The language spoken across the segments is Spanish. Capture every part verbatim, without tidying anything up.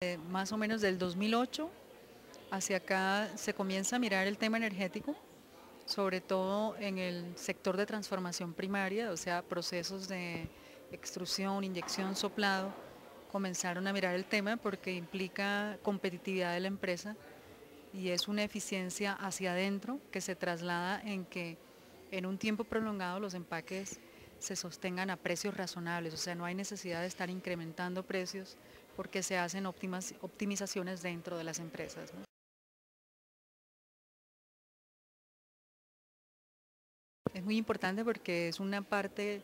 Eh, más o menos del dos mil ocho hacia acá se comienza a mirar el tema energético, sobre todo en el sector de transformación primaria, o sea, procesos de extrusión, inyección, soplado. Comenzaron a mirar el tema porque implica competitividad de la empresa y es una eficiencia hacia adentro que se traslada en que en un tiempo prolongado los empaques se sostengan a precios razonables, o sea, no hay necesidad de estar incrementando precios porque se hacen óptimas optimizaciones dentro de las empresas, ¿no? Es muy importante porque es una parte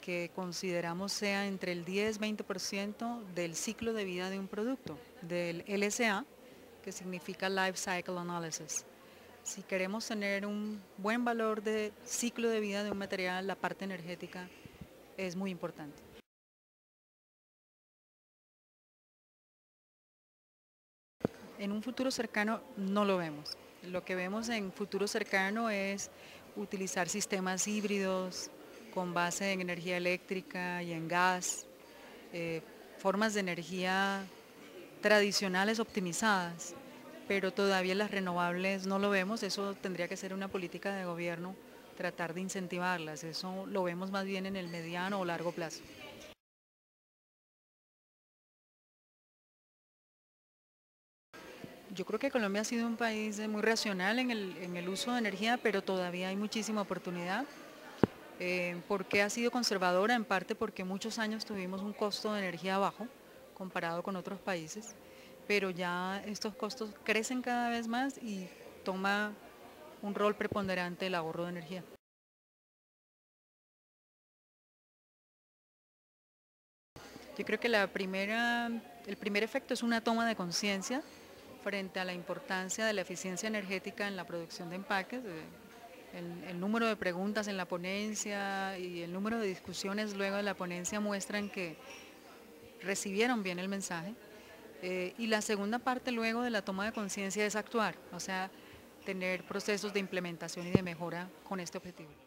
que consideramos sea entre el diez a veinte por ciento del ciclo de vida de un producto, del L S A, que significa Life Cycle Analysis. Si queremos tener un buen valor de ciclo de vida de un material, la parte energética es muy importante. En un futuro cercano no lo vemos. Lo que vemos en futuro cercano es utilizar sistemas híbridos con base en energía eléctrica y en gas, eh, formas de energía tradicionales optimizadas, pero todavía las renovables no lo vemos. Eso tendría que ser una política de gobierno, tratar de incentivarlas. Eso lo vemos más bien en el mediano o largo plazo. Yo creo que Colombia ha sido un país muy racional en el, en el uso de energía, pero todavía hay muchísima oportunidad. Eh, ¿Por qué ha sido conservadora? En parte porque muchos años tuvimos un costo de energía bajo comparado con otros países, pero ya estos costos crecen cada vez más y toma un rol preponderante el ahorro de energía. Yo creo que la primera, el primer efecto es una toma de conciencia frente a la importancia de la eficiencia energética en la producción de empaques. El, el número de preguntas en la ponencia y el número de discusiones luego de la ponencia muestran que recibieron bien el mensaje. Eh, y la segunda parte luego de la toma de conciencia es actuar, o sea, tener procesos de implementación y de mejora con este objetivo.